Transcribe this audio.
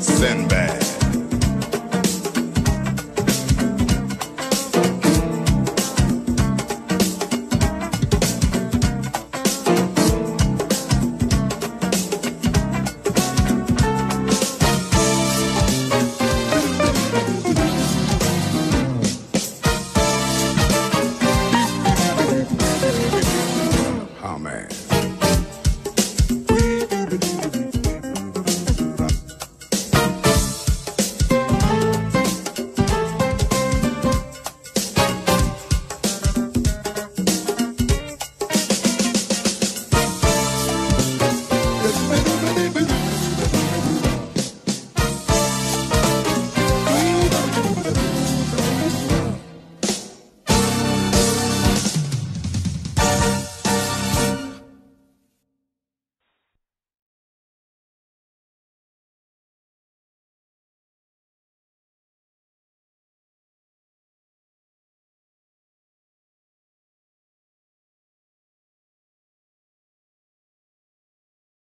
Sinbad.